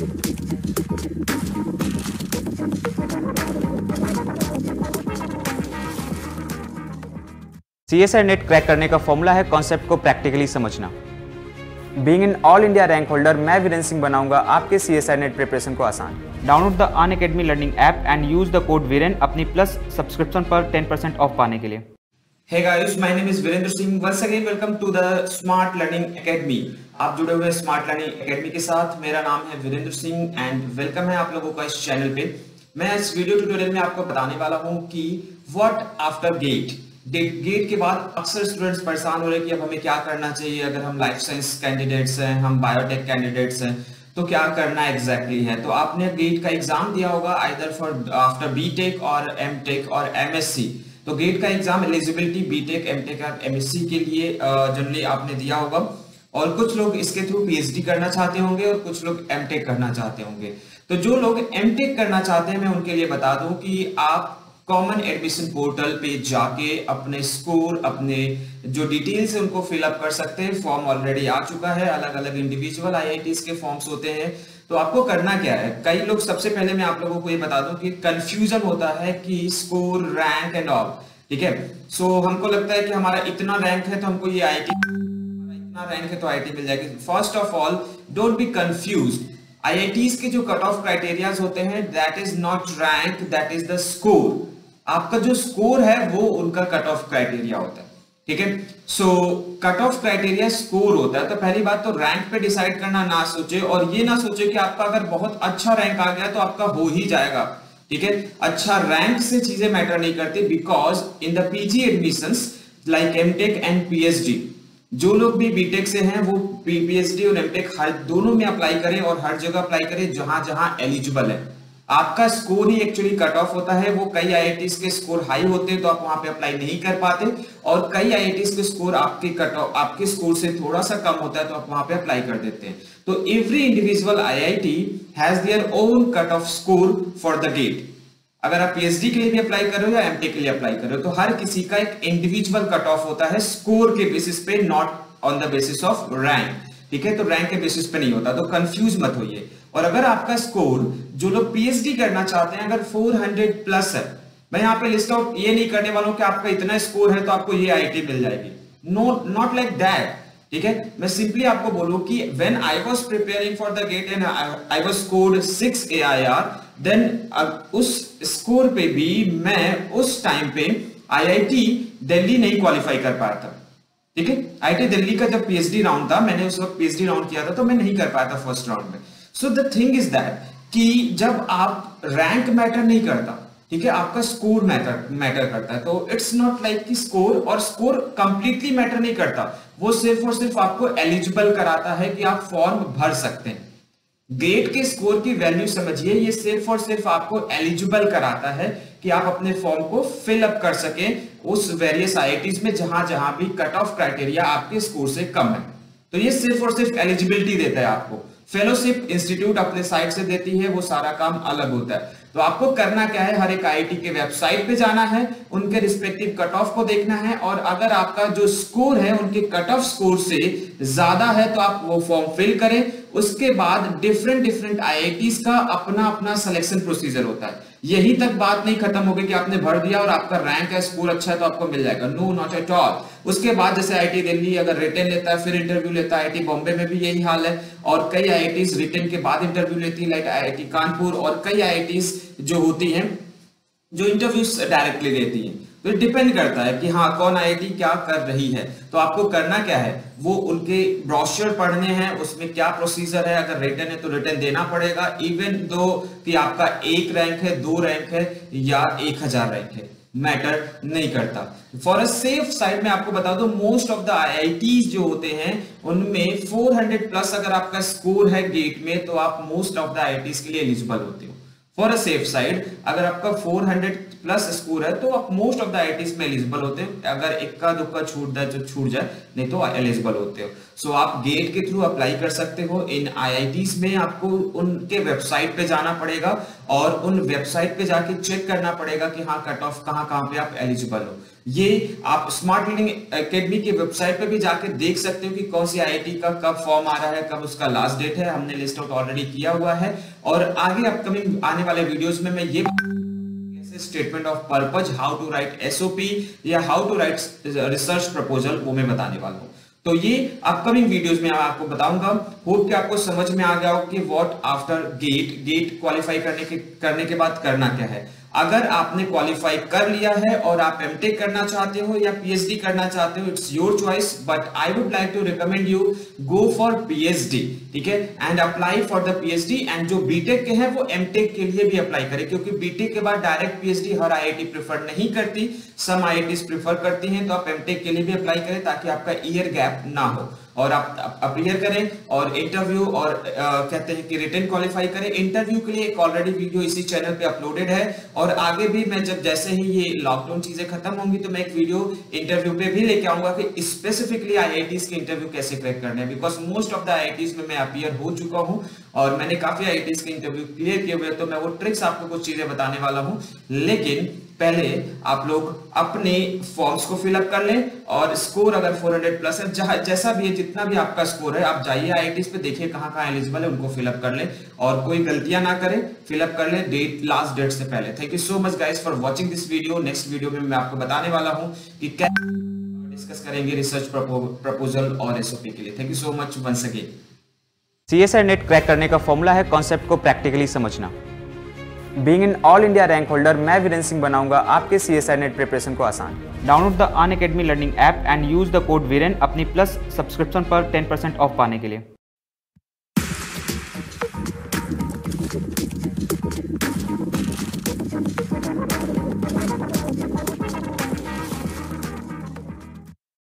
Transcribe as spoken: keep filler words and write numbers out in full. C S I R net crack करने का formula है कॉन्सेप्ट को प्रैक्टिकली समझना। Being in all India rank holder, मैं वीरेंद्र सिंह बनाऊंगा आपके C S I R net preparation को आसान। Download the Unacademy learning app and use the code Viren अपनी प्लस सब्सक्रिप्शन पर टेन परसेंट ऑफ पाने के लिए। Hey guys, my name is Virendra Singh. Once again, welcome to the Smart Learning Academy. आप जुड़े हुए Smart Learning Academy के साथ। मेरा नाम है Virendra Singh and welcome है आप लोगों का इस चैनल पे। मैं इस वीडियो ट्यूटोरियल में आपको बताने वाला हूँ कि what after gate, गेट के बाद अक्सर स्टूडेंट्स परेशान हो रहे हैं कि अब हमें क्या करना चाहिए। अगर हम लाइफ साइंस कैंडिडेट्स हैं, हम बायोटेक कैंडिडेट्स हैं, तो क्या करना एग्जैक्टली है। तो आपने गेट का एग्जाम दिया होगा either for after BTech or MTech or M S C. तो गेट का एग्जाम एलिजिबिलिटी बीटेक, एमटेक और एमएससी के लिए जनरली आपने दिया होगा और कुछ लोग इसके थ्रू पीएचडी करना चाहते होंगे और कुछ लोग एमटेक करना चाहते होंगे। तो जो लोग एमटेक करना चाहते हैं, मैं उनके लिए बता दूं कि आप कॉमन एडमिशन पोर्टल पे जाके अपने स्कोर, अपने जो डिटेल्स है उनको फिलअप कर सकते हैं। फॉर्म ऑलरेडी आ चुका है, अलग अलग इंडिविजुअल आईआईटीज के फॉर्म्स होते हैं। तो आपको करना क्या है, कई लोग, सबसे पहले मैं आप लोगों को ये बता दूं कि कंफ्यूजन होता है कि स्कोर, रैंक एंड ऑल, ठीक है। सो so, हमको लगता है कि हमारा इतना रैंक है तो हमको ये आईआईटी, इतना रैंक है तो आईआईटी मिल जाएगी। First of all, don't be confuse. IITs के जो कट ऑफ क्राइटेरिया होते हैं, that is not rank, that is the score. आपका जो स्कोर है वो उनका कट ऑफ क्राइटेरिया होता है, ठीक है। So cut off criteria score होता है। तो पहली बात तो रैंक पे डिसाइड करना ना सोचे और ये ना सोचे कि आपका अगर बहुत अच्छा रैंक आ गया तो आपका हो ही जाएगा, ठीक है। अच्छा रैंक से चीजें मैटर नहीं करती, because in the PG admissions like MTech and PhD, जो लोग भी बीटेक से हैं वो पीएचडी और एमटेक हर दोनों में अप्लाई करें और हर जगह अप्लाई करें जहां जहां एलिजिबल है। आपका स्कोर ही एक्चुअली कट ऑफ होता है। वो कई आईआईटीज के स्कोर हाई होते हैं तो आप वहां पे अप्लाई नहीं कर पाते और कई आईआईटीज के स्कोर आपके कट ऑफ, आपके स्कोर से थोड़ा सा कम होता है तो आप वहां पे अप्लाई कर देते हैं। तो every individual IIT has their own cut off score for the GATE. अगर आप पीएचडी के लिए भी अप्लाई कर रहे हो या एमटेक के लिए अप्लाई कर रहे हो तो हर किसी का एक इंडिविजुअल कट ऑफ होता है स्कोर के बेसिस पे, not on the basis of rank, ठीक है। तो रैंक के बेसिस पे नहीं होता, तो कंफ्यूज मत होइए। और अगर आपका स्कोर, जो लोग पीएचडी करना चाहते हैं, अगर चार सौ प्लस है, मैं यहाँ पे लिस्ट आउट ये नहीं करने वाला हूँ कि आपका इतना स्कोर है तो आपको ये आईआईटी मिल जाएगी, नो, नॉट लाइक दैट, ठीक है। मैं सिंपली आपको बोलूँ कि when I was preparing for the GATE and I was scored six A I R, then उस स्कोर पे भी मैं उस टाइम पे आईआईटी दिल्ली नहीं क्वालिफाई कर पाया था, ठीक है। आईआईटी दिल्ली का जब पीएचडी राउंड था, मैंने उस वक्त पीएचडी राउंड किया था तो मैं नहीं कर पाया था फर्स्ट राउंड में। So the thing is that कि जब आप, रैंक मैटर नहीं करता, ठीक है, आपका स्कोर मैटर मैटर करता है। तो इट्स नॉट लाइक कि स्कोर और स्कोर कंप्लीटली मैटर नहीं करता, वो सिर्फ और सिर्फ आपको एलिजिबल कराता है कि आप फॉर्म भर सकते हैं। गेट के स्कोर की वैल्यू समझिए, ये सिर्फ और सिर्फ आपको एलिजिबल कराता है कि आप अपने फॉर्म को फिल अप कर सकें उस वेरियस आईआईटीज में जहां जहां भी कट ऑफ क्राइटेरिया आपके स्कोर से कम है। तो ये सिर्फ और सिर्फ एलिजिबिलिटी देता है आपको। फेलोशिप इंस्टीट्यूट अपने साइड से देती है, वो सारा काम अलग होता है। तो आपको करना क्या है, हर एक आईआईटी के वेबसाइट पे जाना है, उनके रिस्पेक्टिव कट ऑफ को देखना है और अगर आपका जो स्कोर है उनके कट ऑफ स्कोर से ज्यादा है तो आप वो फॉर्म फिल करें। उसके बाद डिफरेंट डिफरेंट आईआईटीज का अपना अपना सिलेक्शन प्रोसीजर होता है। यही तक बात नहीं खत्म होगी कि आपने भर दिया और आपका रैंक है, स्कोर अच्छा है तो आपको मिल जाएगा, नो, नॉट एट ऑल। उसके बाद जैसे आईआईटी दिल्ली अगर रिटर्न लेता है फिर इंटरव्यू लेता है, आईआईटी बॉम्बे में भी यही हाल है और कई आईआईटीज रिटर्न के बाद इंटरव्यू लेती है लाइक आईआईटी कानपुर और कई आईआईटीज जो होती है जो इंटरव्यूज डायरेक्टली देती है। तो डिपेंड करता है कि हाँ कौन आईआईटी क्या कर रही है। तो आपको करना क्या है, वो उनके ब्रोशर पढ़ने हैं, उसमें क्या प्रोसीजर है, अगर रिटर्न है तो रिटर्न देना पड़ेगा इवन दो कि आपका एक रैंक है, दो रैंक है या एक हजार रैंक है, मैटर नहीं करता। फॉर अ सेफ साइड में आपको बता दो, मोस्ट ऑफ द आईआईटीज जो होते हैं उनमें चार सौ प्लस अगर आपका स्कोर है गेट में तो आप मोस्ट ऑफ द आईआईटीज के लिए एलिजिबल होते हो। फॉर अ सेफ साइड, अगर आपका चार सौ प्लस स्कोर है तो आप मोस्ट ऑफ द आईआईटीज में एलिजिबल होते हैं। अगर इक्का दुक्का छूट जाए तो छूट जाए, नहीं तो एलिजिबल होते हो। सो so, आप गेट के थ्रू अप्लाई कर सकते हो। इन आईआईटीज में आपको उनके वेबसाइट पे जाना पड़ेगा और उन वेबसाइट पे जाके चेक करना पड़ेगा कि हाँ कट ऑफ कहाँ कहाँ पे आप एलिजिबल हो। ये आप स्मार्ट लर्निंग एकेडमी के वेबसाइट पर भी जाकर देख सकते हो कि कौन सी आईआईटी का कब फॉर्म आ रहा है, कब उसका लास्ट डेट है। हमने लिस्ट आउट ऑलरेडी किया हुआ है और आगे अपकमिंग आने वाले वीडियोस में मैं ये statement of purpose, how to write SOP या how to write research proposal, वो मैं बताने वाला हूँ। तो ये अपकमिंग वीडियोस में आपको बताऊंगा। होप कि आपको समझ में आ गया हो कि what after GATE, GATE qualify करने के करने के बाद करना क्या है। अगर आपने क्वालिफाई कर लिया है और आप एमटेक करना चाहते हो या पीएचडी करना चाहते हो, it's your choice, but I would like to recommend you go for PhD, ठीक है, and apply for the PhD. And जो बीटेक के हैं वो एमटेक के लिए भी अप्लाई करें, क्योंकि बीटेक के बाद डायरेक्ट पीएचडी हर आईआईटी प्रेफर नहीं करती, सम आईआईटीज प्रेफर करती हैं। तो आप एमटेक के लिए भी अप्लाई करें ताकि आपका ईयर गैप ना हो और आप अपीयर करें और इंटरव्यू और आ, कहते हैं कि रिटर्न क्वालिफाई करें। इंटरव्यू के लिए एक ऑलरेडी वीडियो इसी चैनल पे अपलोडेड है और आगे भी मैं जब जैसे ही ये लॉकडाउन चीजें खत्म होंगी तो मैं एक वीडियो इंटरव्यू पे भी लेके आऊंगा कि स्पेसिफिकली आईआईटीज के इंटरव्यू कैसे क्रैक करने हैं, because most of the IITs में मैं अपीयर हो चुका हूँ और मैंने काफी आईआईटीज के इंटरव्यू क्लियर किए हुए, तो मैं वो ट्रिक्स आपको कुछ चीजें बताने वाला हूँ। लेकिन पहले आप लोग अपने फॉर्म्स को फिलअप कर लें और स्कोर अगर चार सौ प्लस है, जहां जैसा भी है, जितना भी आपका स्कोर है, आप जाइए आईआईटीज पे, देखिए कहाँ कहाँ एलिजिबल है, उनको फिलअप कर लें और कोई गलतियां ना करें, फिलअप कर लें डेट, लास्ट डेट से पहले। Thank you so much guys for watching this video. Next video में मैं आपको बताने वाला हूँ कि कैसे डिस्कस करेंगे रिसर्च प्रपोजल और एसओपी के लिए। Thank you so much once again. CSIR net crack करने का फॉर्मूला है कॉन्सेप्ट को प्रैक्टिकली समझना। Being in all India rank holder, मैं वीरेंद्र सिंह बनाऊंगा आपके सीएसआईआर नेट प्रिपरेशन को आसान। Download the Unacademy learning app and use the code Viren अपनी प्लस सब्सक्रिप्शन पर टेन परसेंट ऑफ पाने के लिए।